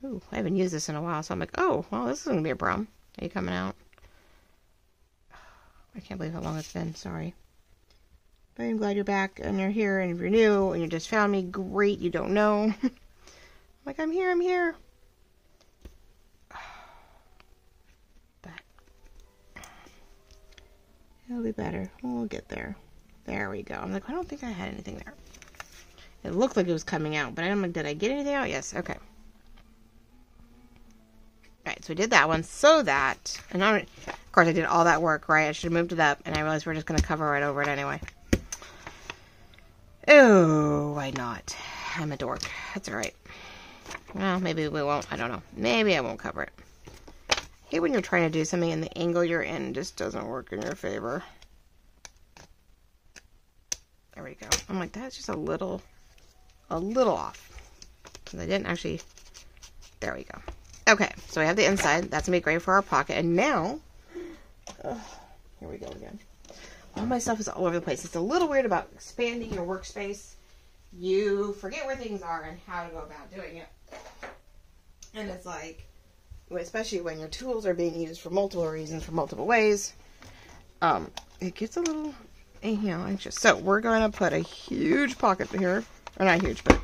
Ooh, I haven't used this in a while, so I'm like, oh, well, this isn't going to be a problem. Are you coming out? I can't believe how long it's been. Sorry. But I'm glad you're back and you're here. And if you're new and you just found me, great. You don't know. I'm like, I'm here, I'm here. But it'll be better. We'll get there. There we go. I'm like, I don't think I had anything there. It looked like it was coming out, but I'm like, did I get anything out? Yes. Okay. All right. So I did that one so that, and I'm, of course I did all that work, right? I should have moved it up, and I realized we're just going to cover right over it anyway. Oh, why not? I'm a dork. That's all right. Well, maybe we won't. I don't know. Maybe I won't cover it. I hate when you're trying to do something and the angle you're in just doesn't work in your favor. There we go. I'm like, that's just a little off. Because I didn't actually... There we go. Okay, so we have the inside. That's going to be great for our pocket. And now... here we go again. All my stuff is all over the place. It's a little weird about expanding your workspace. You forget where things are and how to go about doing it. And it's like, especially when your tools are being used for multiple reasons, for multiple ways, it gets a little, anxious. So we're going to put a huge pocket here, or not huge, but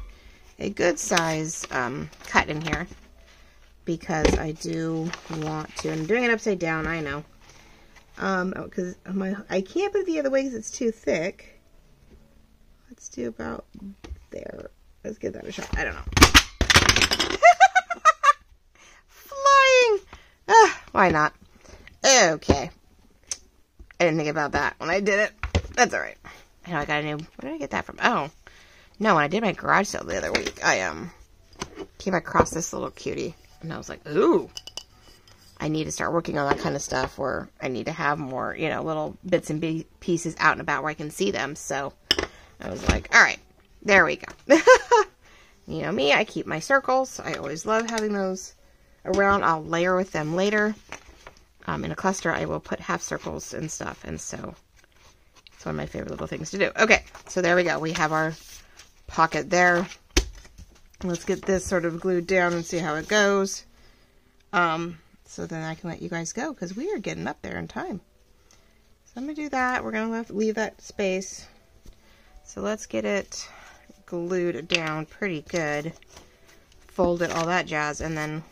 a good size cut in here, because I do want to. I'm doing it upside down, I know. Because I can't put it the other way because it's too thick. Let's do about there. Let's give that a shot. I don't know. Flying! Why not? Okay. I didn't think about that when I did it. That's alright. I know I got a new... Where did I get that from? Oh. No, when I did my garage sale the other week, I came across this little cutie. And I was like, ooh. I need to start working on that kind of stuff where I need to have more, little bits and pieces out and about where I can see them. So I was like, all right, there we go. You know me, I keep my circles. I always love having those around. I'll layer with them later. In a cluster, I will put half circles and stuff. And so it's one of my favorite little things to do. Okay, so there we go. We have our pocket there. Let's get this sort of glued down and see how it goes. So then I can let you guys go, because we are getting up there in time. So I'm going to do that. We're going to leave that space. So let's get it glued down pretty good. Fold it, all that jazz, and then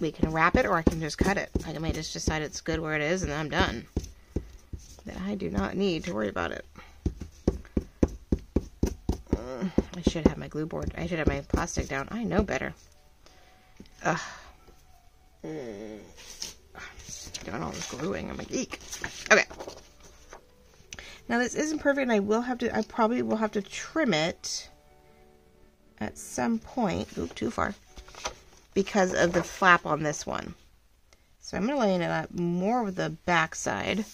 we can wrap it, or I can just cut it. I may just decide it's good where it is, and I'm done. Then I do not need to worry about it. I should have my glue board. I should have my plastic down. I know better. Ugh. Doing all this gluing. I'm like, eek. Okay. Now this isn't perfect, and I probably will have to trim it at some point. Oop, too far. Because of the flap on this one. So I'm going to line it up more with the back side.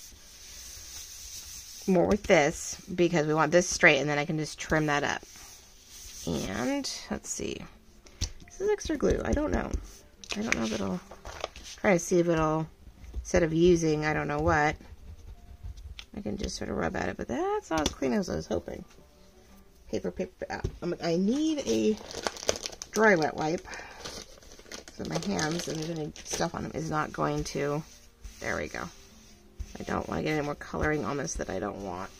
More with this, because we want this straight, and then I can just trim that up. And, let's see. This is extra glue. I don't know if it'll... Try to see if it'll... Instead of using, I don't know what. I can just sort of rub at it. But that's not as clean as I was hoping. Paper. I need a dry wet wipe. So my hands, and there's any stuff on them, is not going to... There we go. I don't want to get any more coloring on this that I don't want.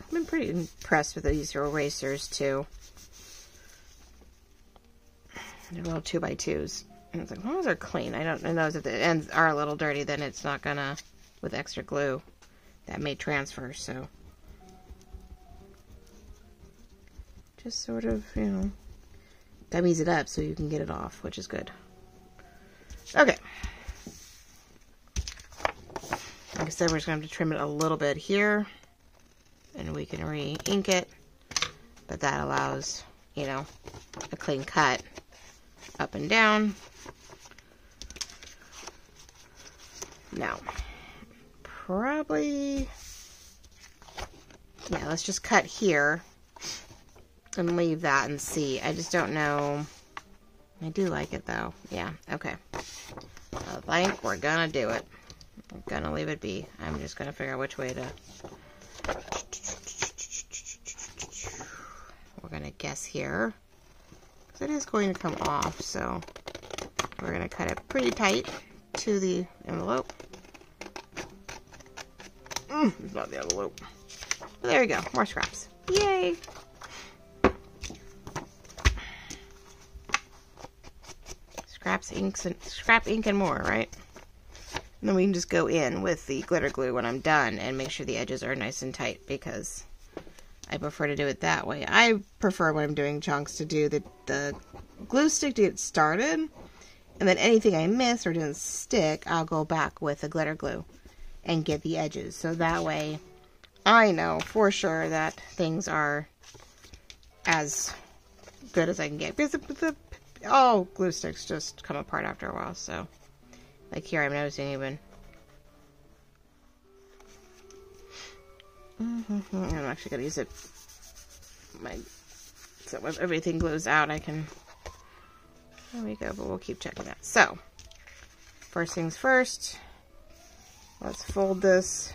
I've been pretty impressed with these erasers, too. They're little 2x2s, and it's like, as long as they're clean, I know if the ends are a little dirty, then it's not gonna, with extra glue, that may transfer. So just sort of, gummies it up so you can get it off, which is good. Okay, like I said, we're just gonna have to trim it a little bit here, and we can re-ink it, but that allows, a clean cut. Up and down. Now, probably, let's just cut here and leave that and see. I just don't know. I do like it though. Yeah, okay. I think we're gonna do it. I'm gonna leave it be. I'm just gonna figure out which way to... We're gonna guess here. Because it is going to come off, so we're gonna cut it pretty tight to the envelope. It's not the envelope. But there you go, more scraps. Yay! Scraps, inks, and scrap ink and more, right? And then we can just go in with the glitter glue when I'm done and make sure the edges are nice and tight, because I prefer to do it that way. I prefer when I'm doing chunks to do the glue stick to get started, and then anything I miss or didn't stick, I'll go back with the glitter glue and get the edges. So that way I know for sure that things are as good as I can get. Because all glue sticks just come apart after a while, so... Like here, I'm noticing even. I'm actually gonna use it. So if everything glues out, I can. There we go. But we'll keep checking that. So, first things first. Let's fold this.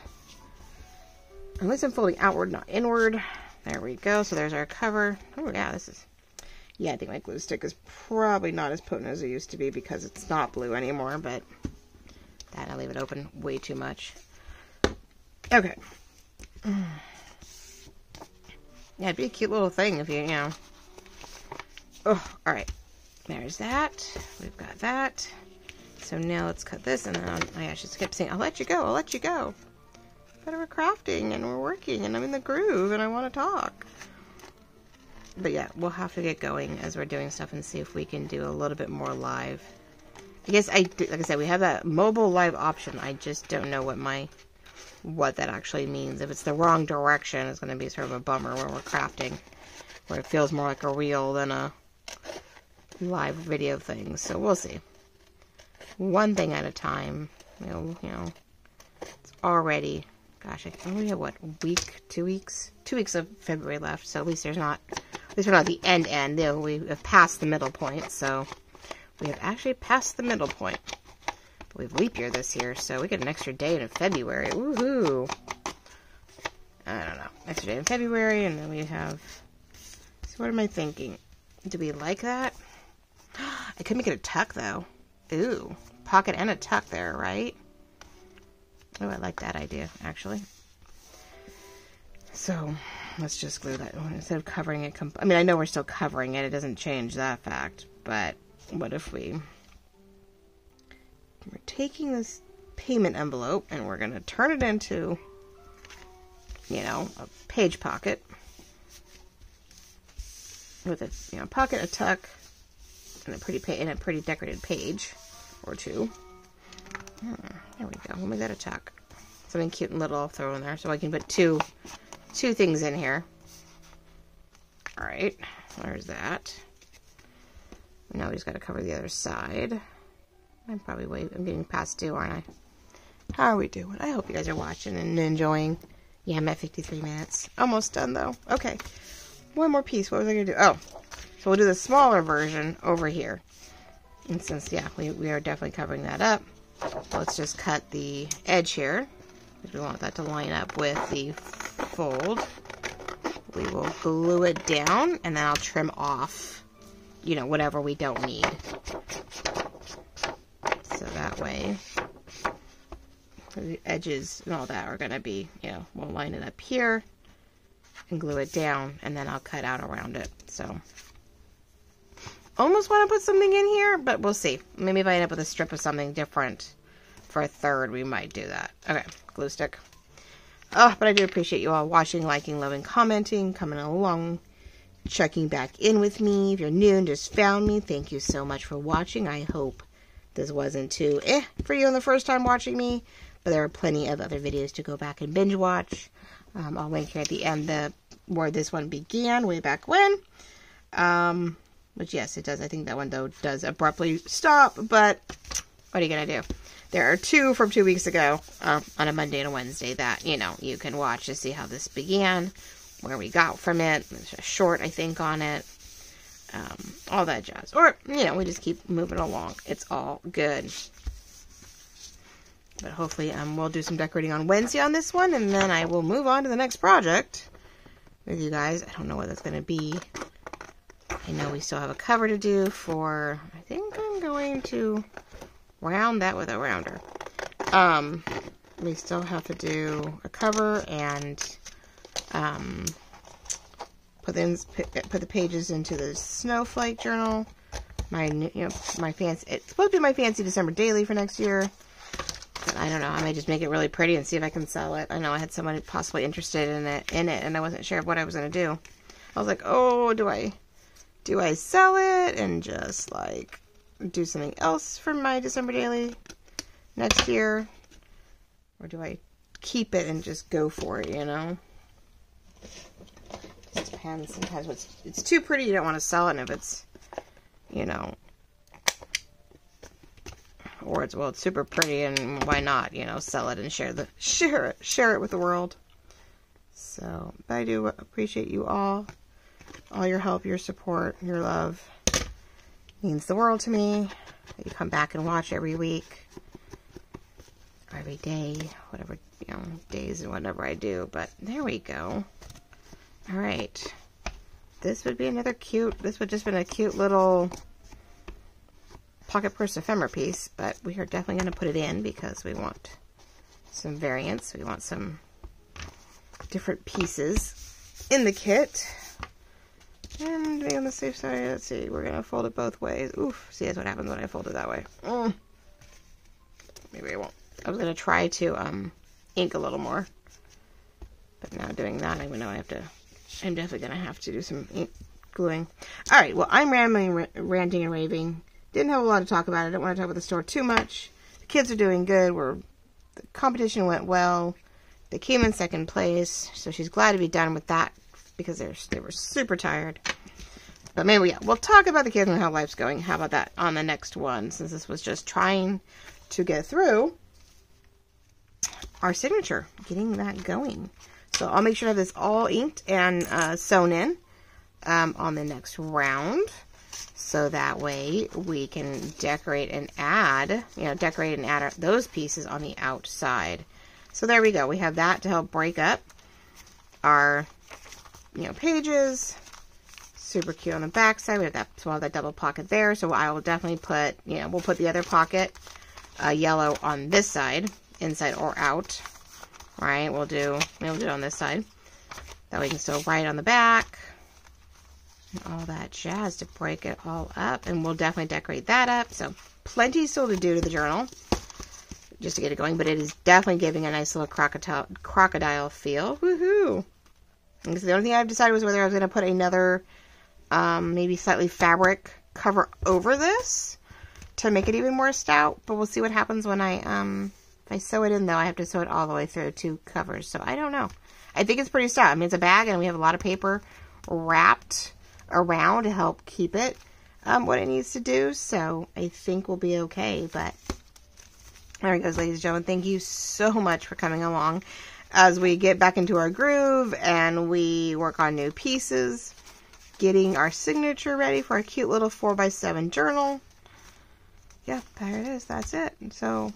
Unless I'm folding outward, not inward. There we go. So there's our cover. Oh yeah, this is. Yeah, I think my glue stick is probably not as potent as it used to be because it's not blue anymore, but that I leave it open way too much. Okay. Yeah, it'd be a cute little thing if you, you know. Oh, all right. There's that. We've got that. So now let's cut this, and then I should skip saying, I'll let you go, I'll let you go. But we're crafting, and we're working, and I'm in the groove, and I want to talk. But yeah, we'll have to get going as we're doing stuff and see if we can do a little bit more live. I guess like I said, we have that mobile live option. I just don't know what that actually means. If it's the wrong direction, it's going to be sort of a bummer when we're crafting, where it feels more like a reel than a live video thing. So we'll see. One thing at a time. You know, it's already. Gosh, I think we have what, a week, 2 weeks, 2 weeks of February left. So at least there's not. At least we're not at the end, though we have passed the middle point, so we have actually passed the middle point. But we have leap year this year, so we get an extra day in February. Woohoo! I don't know. Extra day in February, and then we have... So what am I thinking? Do we like that? I could make it a tuck, though. Ooh. Pocket and a tuck there, right? Oh, I like that idea, actually. So... Let's just glue that one instead of covering it. I mean, I know we're still covering it. It doesn't change that fact. But what if we're taking this payment envelope and we're going to turn it into, you know, a page pocket with a, you know, pocket, a tuck, and a pretty decorated page or two. There we go. We'll make that a tuck. Something cute and little I'll throw in there, so I can put two things in here. All right, there's that. Now we just got to cover the other side. I'm probably I'm getting past due, aren't I? How are we doing? I hope you guys are watching and enjoying. Yeah, I'm at 53 minutes. Almost done though. Okay, one more piece. What was I gonna do? Oh, so we'll do the smaller version over here. And since yeah, we are definitely covering that up. Let's just cut the edge here because we want that to line up with the fold. We will glue it down, and then I'll trim off, you know, whatever we don't need. So that way, the edges and all that are going to be, you know, we'll line it up here and glue it down, and then I'll cut out around it. So, almost want to put something in here, but we'll see. Maybe if I end up with a strip of something different for a third, we might do that. Okay, glue stick. Oh, but I do appreciate you all watching, liking, loving, commenting, coming along, checking back in with me. If you're new and just found me, thank you so much for watching. I hope this wasn't too for you on the first time watching me, but there are plenty of other videos to go back and binge watch. I'll link here at the end where this one began way back when. Which, yes, it does. I think that one, though, does abruptly stop, but what are you going to do? There are two from 2 weeks ago on a Monday and a Wednesday that, you know, you can watch to see how this began, where we got from it. There's a short, I think, on it. All that jazz. Or, you know, we just keep moving along. It's all good. But hopefully we'll do some decorating on Wednesday on this one, and then I will move on to the next project with you guys. I don't know what that's going to be. I know we still have a cover to do for, I think I'm going to round that with a rounder. We still have to do a cover and put the pages into the snowflake journal. It's supposed to be my fancy December daily for next year. But I don't know. I might just make it really pretty and see if I can sell it. I know I had someone possibly interested in it, and I wasn't sure what I was going to do. I was like, oh, do I sell it and just like do something else for my December daily next year, or do I keep it and just go for it? You know, it just depends. Sometimes it's too pretty, you don't want to sell it, and if it's, you know, or it's, well, it's super pretty, and why not, you know, sell it and share it with the world. So, but I do appreciate you all your help, your support, your love. Means the world to me. You come back and watch every week, every day, whatever, you know, days and whatever I do. But there we go. All right, this would just been a cute little pocket purse ephemera piece, but we are definitely going to put it in because we want some variants. We want some different pieces in the kit. And being on the safe side, let's see, we're going to fold it both ways. Oof, see, that's what happens when I fold it that way. Maybe I won't. I was going to try to ink a little more. But now doing that, I even know I'm definitely going to have to do some ink gluing. All right, well, I'm ranting and raving. Didn't have a lot to talk about. I don't want to talk about the store too much. The kids are doing good. The competition went well. They came in second place, so she's glad to be done with that, because they were super tired. But maybe we'll talk about the kids and how life's going. How about that on the next one, since this was just trying to get through our signature, getting that going. So I'll make sure I have this all inked and sewn in on the next round, so that way we can decorate and add those pieces on the outside. So there we go. We have that to help break up our, you know, pages. Super cute on the back side. We have that, so we'll have that double pocket there. So I will definitely put, you know, we'll put the other pocket yellow on this side, inside or out. All right, we'll do it on this side. That way we can still write on the back and all that jazz to break it all up. And we'll definitely decorate that up. So plenty still to do to the journal just to get it going, but it is definitely giving a nice little crocodile feel. Woohoo! Because the only thing I've decided was whether I was going to put another, maybe slightly fabric cover over this to make it even more stout. But we'll see what happens when if I sew it in, though. I have to sew it all the way through two covers. So I don't know. I think it's pretty stout. I mean, it's a bag, and we have a lot of paper wrapped around to help keep it what it needs to do. So I think we'll be okay. But there it goes, ladies and gentlemen. Thank you so much for coming along as we get back into our groove and we work on new pieces, getting our signature ready for our cute little 4x7 journal. Yeah, there it is. That's it. So,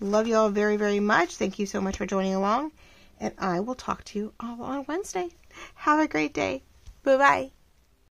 love you all very, very much. Thank you so much for joining along, and I will talk to you all on Wednesday. Have a great day. Bye-bye.